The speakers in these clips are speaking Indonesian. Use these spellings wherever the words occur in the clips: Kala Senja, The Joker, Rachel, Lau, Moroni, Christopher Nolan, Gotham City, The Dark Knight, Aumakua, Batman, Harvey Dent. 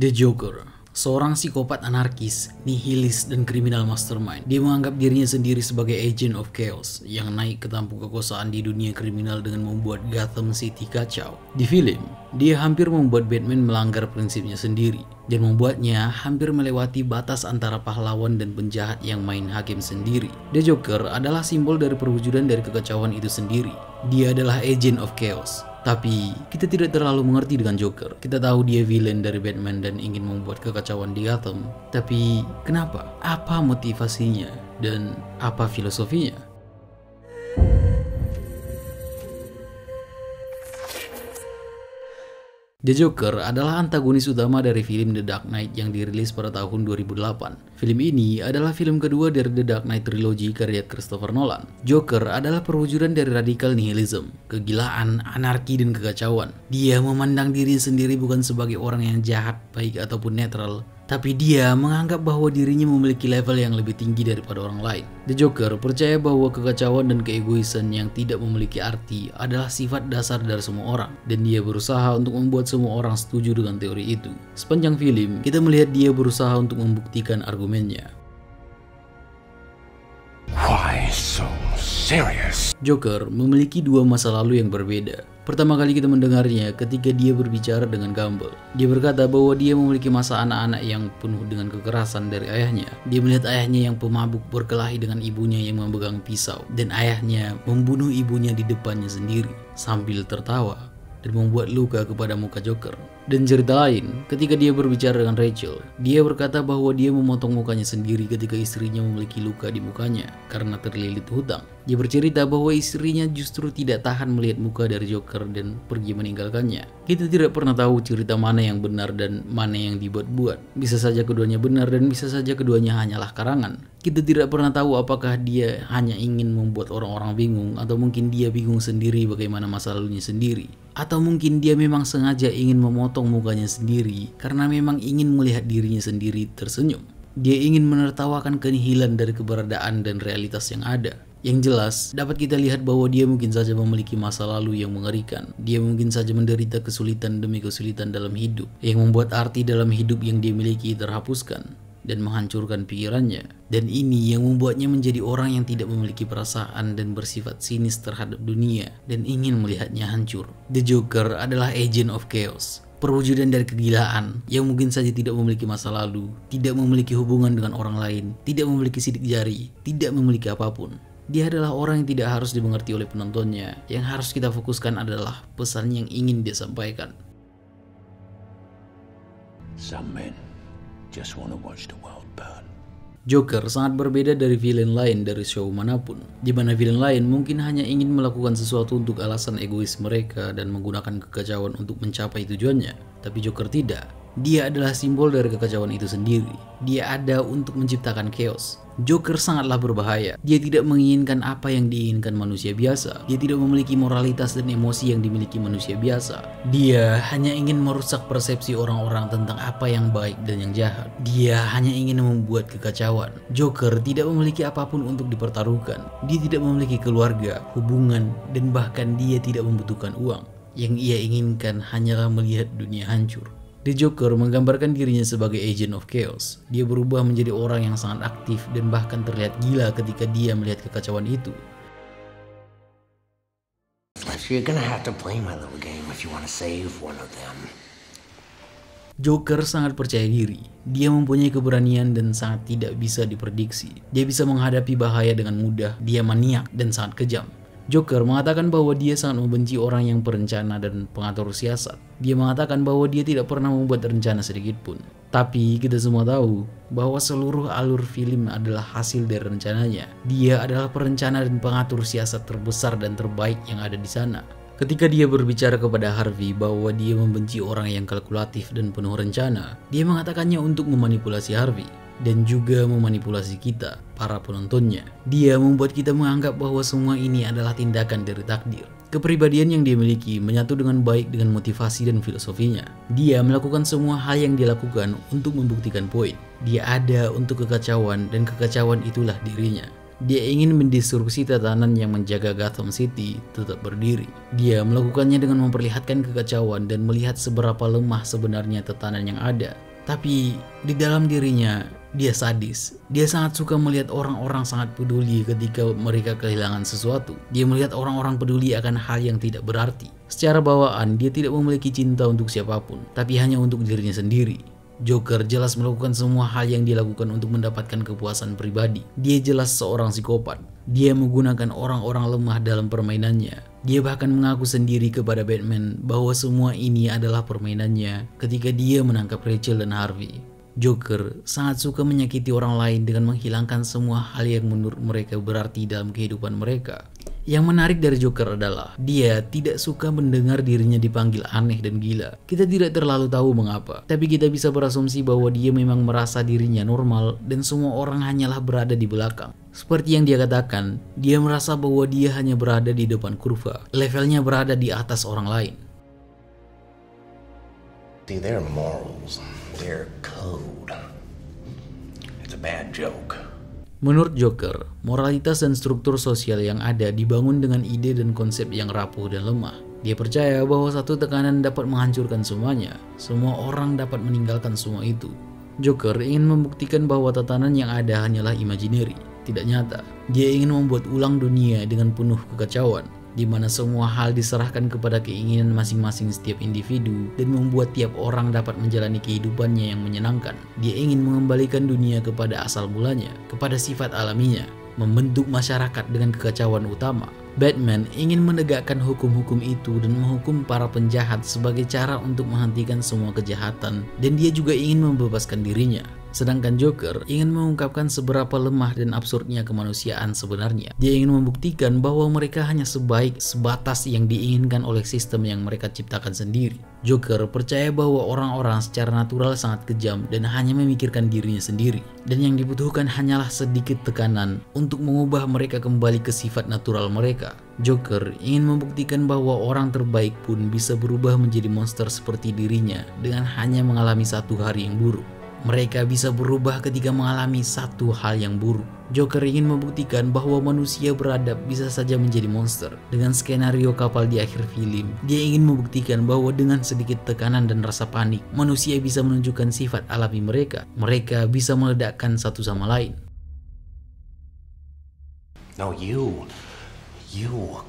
The Joker, seorang psikopat anarkis, nihilis, dan kriminal mastermind. Dia menganggap dirinya sendiri sebagai agent of chaos yang naik ke tampuk kekuasaan di dunia kriminal dengan membuat Gotham City kacau. Di film, dia hampir membuat Batman melanggar prinsipnya sendiri dan membuatnya hampir melewati batas antara pahlawan dan penjahat yang main hakim sendiri. The Joker adalah simbol dari perwujudan dari kekacauan itu sendiri. Dia adalah agent of chaos. Tapi, kita tidak terlalu mengerti dengan Joker. Kita tahu dia villain dari Batman dan ingin membuat kekacauan di Gotham. Tapi, kenapa? Apa motivasinya? Dan apa filosofinya? The Joker adalah antagonis utama dari film The Dark Knight yang dirilis pada tahun 2008. Film ini adalah film kedua dari The Dark Knight Trilogy karya Christopher Nolan. Joker adalah perwujudan dari radikal nihilisme, kegilaan, anarki, dan kekacauan. Dia memandang diri sendiri bukan sebagai orang yang jahat, baik ataupun netral, tapi dia menganggap bahwa dirinya memiliki level yang lebih tinggi daripada orang lain. The Joker percaya bahwa kekacauan dan keegoisan yang tidak memiliki arti adalah sifat dasar dari semua orang, dan dia berusaha untuk membuat semua orang setuju dengan teori itu. Sepanjang film, kita melihat dia berusaha untuk membuktikan argumennya. Why so serious? Joker memiliki dua masa lalu yang berbeda. Pertama kali kita mendengarnya ketika dia berbicara dengan Gamble. Dia berkata bahwa dia memiliki masa anak-anak yang penuh dengan kekerasan dari ayahnya. Dia melihat ayahnya yang pemabuk berkelahi dengan ibunya yang memegang pisau. Dan ayahnya membunuh ibunya di depannya sendiri sambil tertawa dan membuat luka kepada muka Joker. Dan cerita lain, ketika dia berbicara dengan Rachel, dia berkata bahwa dia memotong mukanya sendiri ketika istrinya memiliki luka di mukanya karena terlilit hutang. Dia bercerita bahwa istrinya justru tidak tahan melihat muka dari Joker dan pergi meninggalkannya. Kita tidak pernah tahu cerita mana yang benar dan mana yang dibuat-buat. Bisa saja keduanya benar dan bisa saja keduanya hanyalah karangan. Kita tidak pernah tahu apakah dia hanya ingin membuat orang-orang bingung, atau mungkin dia bingung sendiri bagaimana masa lalunya sendiri. Atau mungkin dia memang sengaja ingin memotong mukanya sendiri karena memang ingin melihat dirinya sendiri tersenyum. Dia ingin menertawakan kenihilan dari keberadaan dan realitas yang ada. Yang jelas, dapat kita lihat bahwa dia mungkin saja memiliki masa lalu yang mengerikan. Dia mungkin saja menderita kesulitan demi kesulitan dalam hidup, yang membuat arti dalam hidup yang dia miliki terhapuskan dan menghancurkan pikirannya. Dan ini yang membuatnya menjadi orang yang tidak memiliki perasaan dan bersifat sinis terhadap dunia dan ingin melihatnya hancur. The Joker adalah agent of chaos, perwujudan dari kegilaan yang mungkin saja tidak memiliki masa lalu, tidak memiliki hubungan dengan orang lain, tidak memiliki sidik jari, tidak memiliki apapun. Dia adalah orang yang tidak harus dimengerti oleh penontonnya. Yang harus kita fokuskan adalah pesan yang ingin dia sampaikan. Some men just want to watch the world burn. Joker sangat berbeda dari villain lain dari show manapun, di mana villain lain mungkin hanya ingin melakukan sesuatu untuk alasan egois mereka dan menggunakan kekacauan untuk mencapai tujuannya. Tapi Joker tidak. Dia adalah simbol dari kekacauan itu sendiri. Dia ada untuk menciptakan chaos. Joker sangatlah berbahaya. Dia tidak menginginkan apa yang diinginkan manusia biasa. Dia tidak memiliki moralitas dan emosi yang dimiliki manusia biasa. Dia hanya ingin merusak persepsi orang-orang tentang apa yang baik dan yang jahat. Dia hanya ingin membuat kekacauan. Joker tidak memiliki apapun untuk dipertaruhkan. Dia tidak memiliki keluarga, hubungan, dan bahkan dia tidak membutuhkan uang. Yang ia inginkan hanyalah melihat dunia hancur. The Joker menggambarkan dirinya sebagai agent of chaos. Dia berubah menjadi orang yang sangat aktif dan bahkan terlihat gila ketika dia melihat kekacauan itu. Joker sangat percaya diri. Dia mempunyai keberanian dan sangat tidak bisa diprediksi. Dia bisa menghadapi bahaya dengan mudah. Dia maniak dan sangat kejam. Joker mengatakan bahwa dia sangat membenci orang yang perencana dan pengatur siasat. Dia mengatakan bahwa dia tidak pernah membuat rencana sedikitpun. Tapi kita semua tahu bahwa seluruh alur film adalah hasil dari rencananya. Dia adalah perencana dan pengatur siasat terbesar dan terbaik yang ada di sana. Ketika dia berbicara kepada Harvey bahwa dia membenci orang yang kalkulatif dan penuh rencana, dia mengatakannya untuk memanipulasi Harvey dan juga memanipulasi kita, para penontonnya. Dia membuat kita menganggap bahwa semua ini adalah tindakan dari takdir. Kepribadian yang dia miliki menyatu dengan baik dengan motivasi dan filosofinya. Dia melakukan semua hal yang dia lakukan untuk membuktikan poin. Dia ada untuk kekacauan dan kekacauan itulah dirinya. Dia ingin mendisrupsi tatanan yang menjaga Gotham City tetap berdiri. Dia melakukannya dengan memperlihatkan kekacauan dan melihat seberapa lemah sebenarnya tatanan yang ada. Tapi di dalam dirinya, dia sadis. Dia sangat suka melihat orang-orang sangat peduli ketika mereka kehilangan sesuatu. Dia melihat orang-orang peduli akan hal yang tidak berarti. Secara bawaan, dia tidak memiliki cinta untuk siapapun, tapi hanya untuk dirinya sendiri. Joker jelas melakukan semua hal yang dia lakukan untuk mendapatkan kepuasan pribadi. Dia jelas seorang psikopat. Dia menggunakan orang-orang lemah dalam permainannya. Dia bahkan mengaku sendiri kepada Batman bahwa semua ini adalah permainannya ketika dia menangkap Rachel dan Harvey. Joker sangat suka menyakiti orang lain dengan menghilangkan semua hal yang menurut mereka berarti dalam kehidupan mereka. Yang menarik dari Joker adalah dia tidak suka mendengar dirinya dipanggil aneh dan gila. Kita tidak terlalu tahu mengapa, tapi kita bisa berasumsi bahwa dia memang merasa dirinya normal dan semua orang hanyalah berada di belakang. Seperti yang dia katakan, dia merasa bahwa dia hanya berada di depan kurva, levelnya berada di atas orang lain. See, their morals, their code. It's a bad joke. Menurut Joker, moralitas dan struktur sosial yang ada dibangun dengan ide dan konsep yang rapuh dan lemah. Dia percaya bahwa satu tekanan dapat menghancurkan semuanya. Semua orang dapat meninggalkan semua itu. Joker ingin membuktikan bahwa tatanan yang ada hanyalah imajineri, tidak nyata. Dia ingin membuat ulang dunia dengan penuh kekacauan, di mana semua hal diserahkan kepada keinginan masing-masing setiap individu dan membuat tiap orang dapat menjalani kehidupannya yang menyenangkan. Dia ingin mengembalikan dunia kepada asal mulanya, kepada sifat alaminya, membentuk masyarakat dengan kekacauan utama. Batman ingin menegakkan hukum-hukum itu dan menghukum para penjahat sebagai cara untuk menghentikan semua kejahatan, dan dia juga ingin membebaskan dirinya. Sedangkan Joker ingin mengungkapkan seberapa lemah dan absurdnya kemanusiaan sebenarnya. Dia ingin membuktikan bahwa mereka hanya sebaik sebatas yang diinginkan oleh sistem yang mereka ciptakan sendiri. Joker percaya bahwa orang-orang secara natural sangat kejam dan hanya memikirkan dirinya sendiri. Dan yang dibutuhkan hanyalah sedikit tekanan untuk mengubah mereka kembali ke sifat natural mereka. Joker ingin membuktikan bahwa orang terbaik pun bisa berubah menjadi monster seperti dirinya dengan hanya mengalami satu hari yang buruk. Mereka bisa berubah ketika mengalami satu hal yang buruk. Joker ingin membuktikan bahwa manusia beradab bisa saja menjadi monster. Dengan skenario kapal di akhir film, dia ingin membuktikan bahwa dengan sedikit tekanan dan rasa panik, manusia bisa menunjukkan sifat alami mereka. Mereka bisa meledakkan satu sama lain. No, you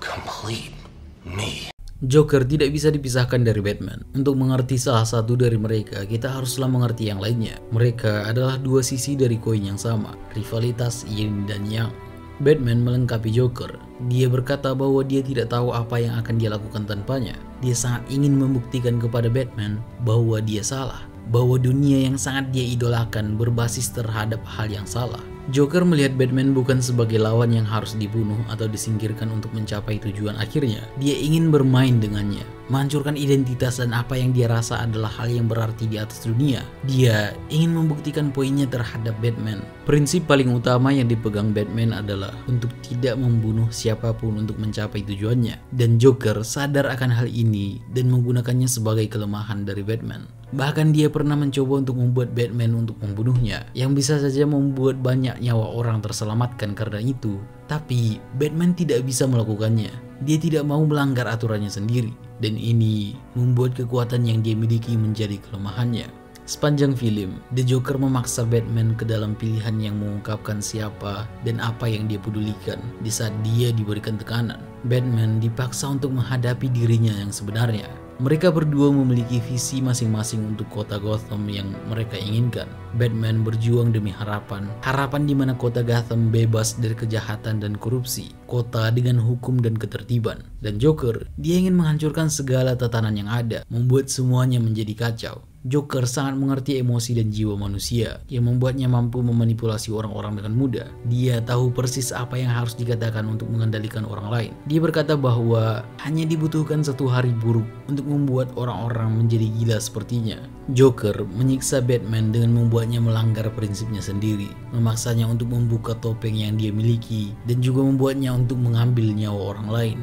complete me. Joker tidak bisa dipisahkan dari Batman. Untuk mengerti salah satu dari mereka, kita haruslah mengerti yang lainnya. Mereka adalah dua sisi dari koin yang sama, rivalitas yin dan yang. Batman melengkapi Joker. Dia berkata bahwa dia tidak tahu apa yang akan dia lakukan tanpanya. Dia sangat ingin membuktikan kepada Batman bahwa dia salah, bahwa dunia yang sangat dia idolakan berbasis terhadap hal yang salah. Joker melihat Batman bukan sebagai lawan yang harus dibunuh atau disingkirkan untuk mencapai tujuan akhirnya. Dia ingin bermain dengannya, menghancurkan identitas dan apa yang dia rasa adalah hal yang berarti di atas dunia. Dia ingin membuktikan poinnya terhadap Batman. Prinsip paling utama yang dipegang Batman adalah untuk tidak membunuh siapapun untuk mencapai tujuannya. Dan Joker sadar akan hal ini dan menggunakannya sebagai kelemahan dari Batman. Bahkan dia pernah mencoba untuk membuat Batman untuk membunuhnya, yang bisa saja membuat banyak nyawa orang terselamatkan karena itu. Tapi Batman tidak bisa melakukannya. Dia tidak mau melanggar aturannya sendiri, dan ini membuat kekuatan yang dia miliki menjadi kelemahannya. Sepanjang film, The Joker memaksa Batman ke dalam pilihan yang mengungkapkan siapa dan apa yang dia pedulikan di saat dia diberikan tekanan. Batman dipaksa untuk menghadapi dirinya yang sebenarnya. Mereka berdua memiliki visi masing-masing untuk kota Gotham yang mereka inginkan. Batman berjuang demi harapan. Harapan di mana kota Gotham bebas dari kejahatan dan korupsi. Kota dengan hukum dan ketertiban. Dan Joker, dia ingin menghancurkan segala tatanan yang ada, membuat semuanya menjadi kacau. Joker sangat mengerti emosi dan jiwa manusia yang membuatnya mampu memanipulasi orang-orang dengan mudah. Dia tahu persis apa yang harus dikatakan untuk mengendalikan orang lain. Dia berkata bahwa hanya dibutuhkan satu hari buruk untuk membuat orang-orang menjadi gila sepertinya. Joker menyiksa Batman dengan membuatnya melanggar prinsipnya sendiri, memaksanya untuk membuka topeng yang dia miliki, dan juga membuatnya untuk mengambil nyawa orang lain.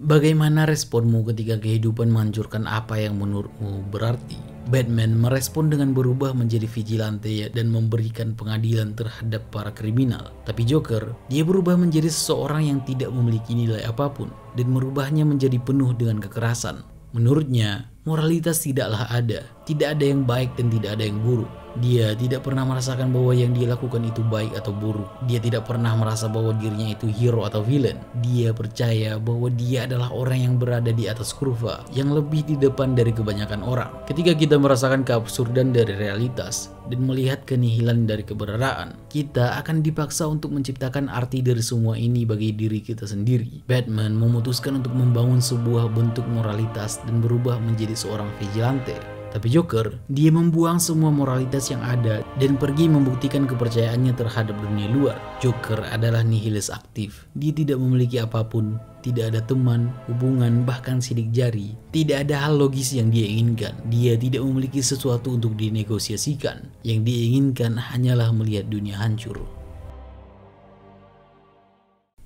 Bagaimana responmu ketika kehidupan menghancurkan apa yang menurutmu berarti? Batman merespon dengan berubah menjadi vigilante dan memberikan pengadilan terhadap para kriminal. Tapi Joker, dia berubah menjadi seseorang yang tidak memiliki nilai apapun dan merubahnya menjadi penuh dengan kekerasan. Menurutnya, moralitas tidaklah ada. Tidak ada yang baik dan tidak ada yang buruk. Dia tidak pernah merasakan bahwa yang dia lakukan itu baik atau buruk. Dia tidak pernah merasa bahwa dirinya itu hero atau villain. Dia percaya bahwa dia adalah orang yang berada di atas kurva, yang lebih di depan dari kebanyakan orang. Ketika kita merasakan keabsurdan dari realitas dan melihat kenihilan dari keberadaan, kita akan dipaksa untuk menciptakan arti dari semua ini bagi diri kita sendiri. Batman memutuskan untuk membangun sebuah bentuk moralitas dan berubah menjadi seorang vigilante. Tapi Joker, dia membuang semua moralitas yang ada dan pergi membuktikan kepercayaannya terhadap dunia luar. Joker adalah nihilis aktif. Dia tidak memiliki apapun, tidak ada teman, hubungan, bahkan sidik jari. Tidak ada hal logis yang dia inginkan. Dia tidak memiliki sesuatu untuk dinegosiasikan. Yang dia inginkan hanyalah melihat dunia hancur.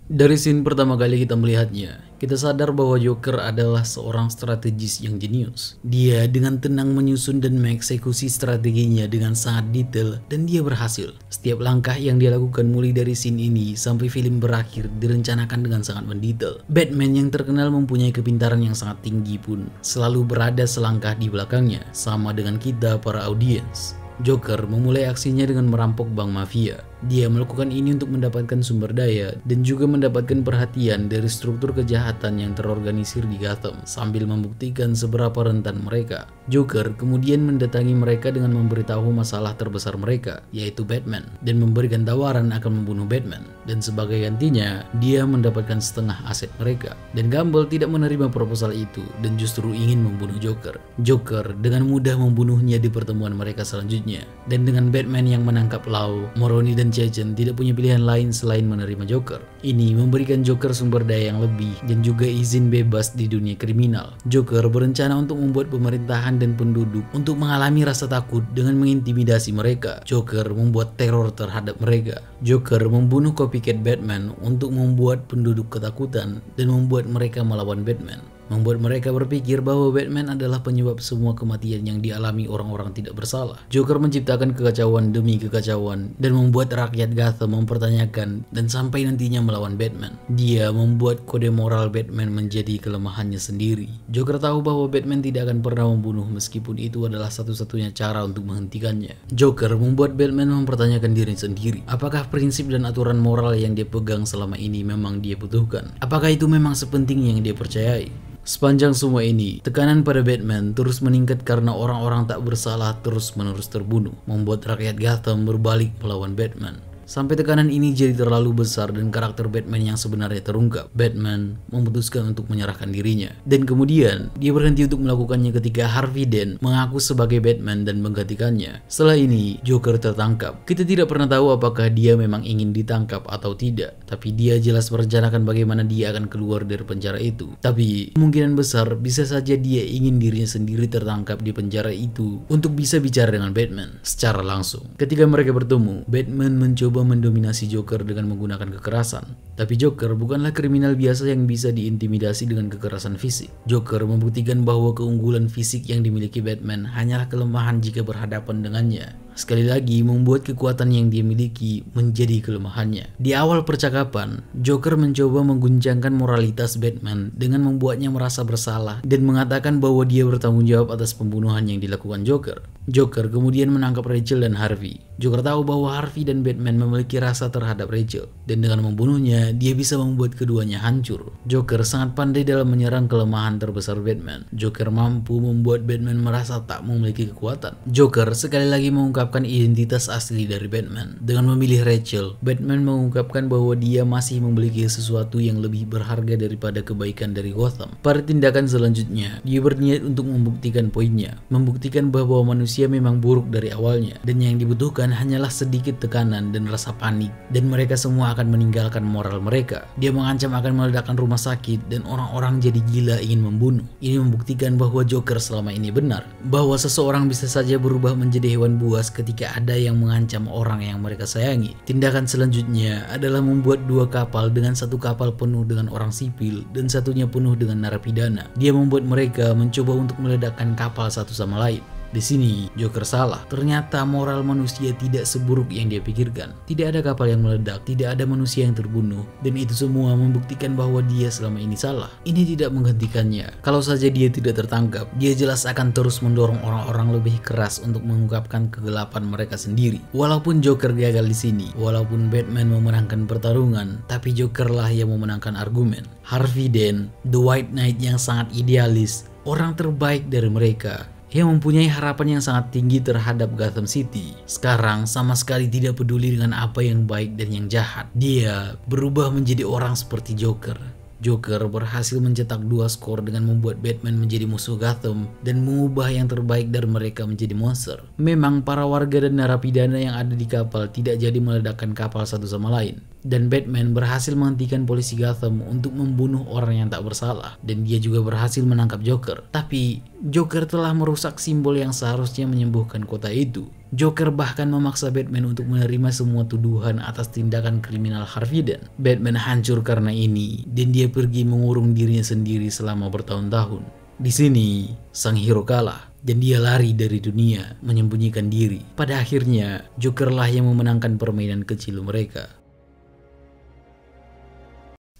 Dari scene pertama kali kita melihatnya, kita sadar bahwa Joker adalah seorang strategis yang jenius. Dia dengan tenang menyusun dan mengeksekusi strateginya dengan sangat detail dan dia berhasil. Setiap langkah yang dia lakukan mulai dari scene ini sampai film berakhir direncanakan dengan sangat mendetail. Batman yang terkenal mempunyai kepintaran yang sangat tinggi pun selalu berada selangkah di belakangnya, sama dengan kita para audiens. Joker memulai aksinya dengan merampok bank mafia. Dia melakukan ini untuk mendapatkan sumber daya dan juga mendapatkan perhatian dari struktur kejahatan yang terorganisir di Gotham sambil membuktikan seberapa rentan mereka. Joker kemudian mendatangi mereka dengan memberitahu masalah terbesar mereka, yaitu Batman, dan memberikan tawaran akan membunuh Batman. Dan sebagai gantinya, dia mendapatkan setengah aset mereka. Dan Gamble tidak menerima proposal itu dan justru ingin membunuh Joker. Joker dengan mudah membunuhnya di pertemuan mereka selanjutnya. Dan dengan Batman yang menangkap Lau, Moroni dan Jason tidak punya pilihan lain selain menerima Joker. Ini memberikan Joker sumber daya yang lebih dan juga izin bebas di dunia kriminal. Joker berencana untuk membuat pemerintahan dan penduduk untuk mengalami rasa takut dengan mengintimidasi mereka. Joker membuat teror terhadap mereka. Joker membunuh copycat Batman untuk membuat penduduk ketakutan dan membuat mereka melawan Batman. Membuat mereka berpikir bahwa Batman adalah penyebab semua kematian yang dialami orang-orang tidak bersalah. Joker menciptakan kekacauan demi kekacauan dan membuat rakyat Gotham mempertanyakan dan sampai nantinya melawan Batman. Dia membuat kode moral Batman menjadi kelemahannya sendiri. Joker tahu bahwa Batman tidak akan pernah membunuh meskipun itu adalah satu-satunya cara untuk menghentikannya. Joker membuat Batman mempertanyakan diri sendiri. Apakah prinsip dan aturan moral yang dia pegang selama ini memang dia butuhkan? Apakah itu memang sepenting yang dia percayai? Sepanjang semua ini, tekanan pada Batman terus meningkat karena orang-orang tak bersalah terus-menerus terbunuh, membuat rakyat Gotham berbalik melawan Batman. Sampai tekanan ini jadi terlalu besar dan karakter Batman yang sebenarnya terungkap, Batman memutuskan untuk menyerahkan dirinya. Dan kemudian, dia berhenti untuk melakukannya ketika Harvey Dent mengaku sebagai Batman dan menggantikannya. Setelah ini, Joker tertangkap. Kita tidak pernah tahu apakah dia memang ingin ditangkap atau tidak, tapi dia jelas merencanakan bagaimana dia akan keluar dari penjara itu. Tapi, kemungkinan besar bisa saja dia ingin dirinya sendiri tertangkap di penjara itu untuk bisa bicara dengan Batman secara langsung. Ketika mereka bertemu, Batman mencoba mendominasi Joker dengan menggunakan kekerasan. Tapi Joker bukanlah kriminal biasa yang bisa diintimidasi dengan kekerasan fisik. Joker membuktikan bahwa keunggulan fisik yang dimiliki Batman hanyalah kelemahan jika berhadapan dengannya. Sekali lagi membuat kekuatan yang dia miliki menjadi kelemahannya. Di awal percakapan, Joker mencoba mengguncangkan moralitas Batman dengan membuatnya merasa bersalah dan mengatakan bahwa dia bertanggung jawab atas pembunuhan yang dilakukan Joker. Joker kemudian menangkap Rachel dan Harvey. Joker tahu bahwa Harvey dan Batman memiliki rasa terhadap Rachel dan dengan membunuhnya, dia bisa membuat keduanya hancur. Joker sangat pandai dalam menyerang kelemahan terbesar Batman. Joker mampu membuat Batman merasa tak memiliki kekuatan. Joker sekali lagi mengungkap identitas asli dari Batman. Dengan memilih Rachel, Batman mengungkapkan bahwa dia masih memiliki sesuatu yang lebih berharga daripada kebaikan dari Gotham. Pada tindakan selanjutnya, dia berniat untuk membuktikan poinnya, membuktikan bahwa manusia manusia memang buruk dari awalnya, dan yang dibutuhkan hanyalah sedikit tekanan dan rasa panik, dan mereka semua akan meninggalkan moral mereka. Dia mengancam akan meledakkan rumah sakit, dan orang-orang jadi gila ingin membunuh. Ini membuktikan bahwa Joker selama ini benar, bahwa seseorang bisa saja berubah menjadi hewan buas ketika ada yang mengancam orang yang mereka sayangi. Tindakan selanjutnya adalah membuat dua kapal, dengan satu kapal penuh dengan orang sipil dan satunya penuh dengan narapidana. Dia membuat mereka mencoba untuk meledakkan kapal satu sama lain. Di sini Joker salah. Ternyata moral manusia tidak seburuk yang dia pikirkan. Tidak ada kapal yang meledak, tidak ada manusia yang terbunuh, dan itu semua membuktikan bahwa dia selama ini salah. Ini tidak menghentikannya. Kalau saja dia tidak tertangkap, dia jelas akan terus mendorong orang-orang lebih keras untuk mengungkapkan kegelapan mereka sendiri. Walaupun Joker gagal di sini, walaupun Batman memenangkan pertarungan, tapi Joker lah yang memenangkan argumen. Harvey Dent, The White Knight yang sangat idealis, orang terbaik dari mereka, yang mempunyai harapan yang sangat tinggi terhadap Gotham City, sekarang sama sekali tidak peduli dengan apa yang baik dan yang jahat. Dia berubah menjadi orang seperti Joker. Joker berhasil mencetak dua skor dengan membuat Batman menjadi musuh Gotham dan mengubah yang terbaik dari mereka menjadi monster. Memang para warga dan narapidana yang ada di kapal tidak jadi meledakkan kapal satu sama lain. Dan Batman berhasil menghentikan polisi Gotham untuk membunuh orang yang tak bersalah. Dan dia juga berhasil menangkap Joker. Tapi Joker telah merusak simbol yang seharusnya menyembuhkan kota itu. Joker bahkan memaksa Batman untuk menerima semua tuduhan atas tindakan kriminal Harvey Dent. Batman hancur karena ini, dan dia pergi mengurung dirinya sendiri selama bertahun-tahun. Di sini, sang hero kalah, dan dia lari dari dunia, menyembunyikan diri. Pada akhirnya, Joker lah yang memenangkan permainan kecil mereka.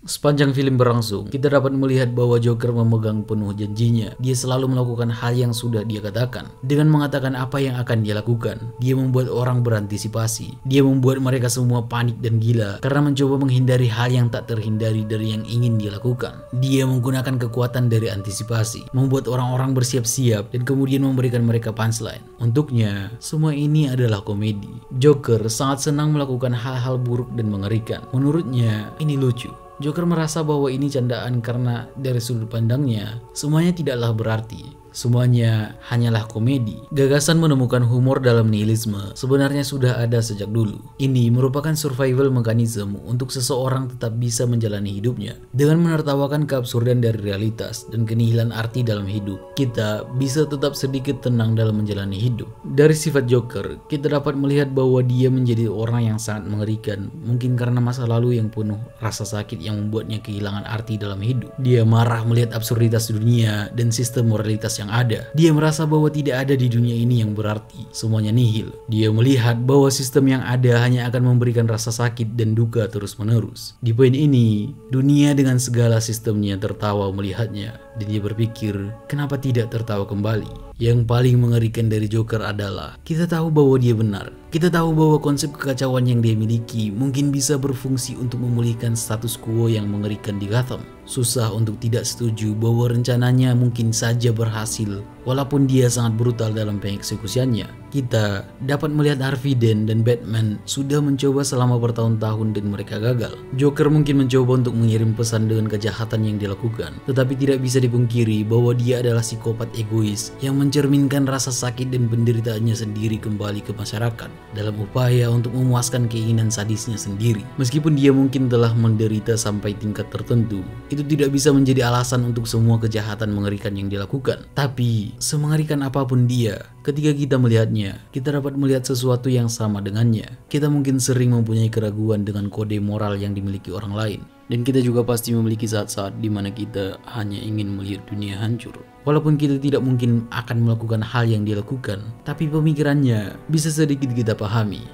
Sepanjang film berlangsung, kita dapat melihat bahwa Joker memegang penuh janjinya. Dia selalu melakukan hal yang sudah dia katakan. Dengan mengatakan apa yang akan dia lakukan, dia membuat orang berantisipasi. Dia membuat mereka semua panik dan gila karena mencoba menghindari hal yang tak terhindari dari yang ingin dia lakukan. Dia menggunakan kekuatan dari antisipasi, membuat orang-orang bersiap-siap dan kemudian memberikan mereka punchline. Untuknya, semua ini adalah komedi. Joker sangat senang melakukan hal-hal buruk dan mengerikan. Menurutnya, ini lucu. Joker merasa bahwa ini candaan karena dari sudut pandangnya, semuanya tidaklah berarti. Semuanya hanyalah komedi. Gagasan menemukan humor dalam nihilisme sebenarnya sudah ada sejak dulu. Ini merupakan survival mechanism untuk seseorang tetap bisa menjalani hidupnya. Dengan menertawakan keabsurdan dari realitas dan kenihilan arti dalam hidup, kita bisa tetap sedikit tenang dalam menjalani hidup. Dari sifat Joker, kita dapat melihat bahwa dia menjadi orang yang sangat mengerikan, mungkin karena masa lalu yang penuh rasa sakit yang membuatnya kehilangan arti dalam hidup. Dia marah melihat absurditas dunia dan sistem moralitas yang ada. Dia merasa bahwa tidak ada di dunia ini yang berarti, semuanya nihil. Dia melihat bahwa sistem yang ada hanya akan memberikan rasa sakit dan duka terus-menerus. Di poin ini, dunia dengan segala sistemnya tertawa melihatnya, dan dia berpikir, kenapa tidak tertawa kembali? Yang paling mengerikan dari Joker adalah, kita tahu bahwa dia benar. Kita tahu bahwa konsep kekacauan yang dia miliki mungkin bisa berfungsi untuk memulihkan status quo yang mengerikan di Gotham. Susah untuk tidak setuju bahwa rencananya mungkin saja berhasil, walaupun dia sangat brutal dalam pengeksekusiannya. Kita dapat melihat Harvey Dent dan Batman sudah mencoba selama bertahun-tahun dan mereka gagal. Joker mungkin mencoba untuk mengirim pesan dengan kejahatan yang dilakukan, tetapi tidak bisa dipungkiri bahwa dia adalah psikopat egois yang mencerminkan rasa sakit dan penderitaannya sendiri kembali ke masyarakat dalam upaya untuk memuaskan keinginan sadisnya sendiri. Meskipun dia mungkin telah menderita sampai tingkat tertentu, itu tidak bisa menjadi alasan untuk semua kejahatan mengerikan yang dilakukan. Tapi, semengerikan apapun dia, ketika kita melihatnya, kita dapat melihat sesuatu yang sama dengannya. Kita mungkin sering mempunyai keraguan dengan kode moral yang dimiliki orang lain. Dan kita juga pasti memiliki saat-saat di mana kita hanya ingin melihat dunia hancur. Walaupun kita tidak mungkin akan melakukan hal yang dia lakukan, tapi pemikirannya bisa sedikit kita pahami.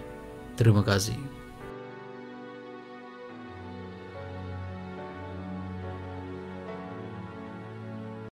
Terima kasih.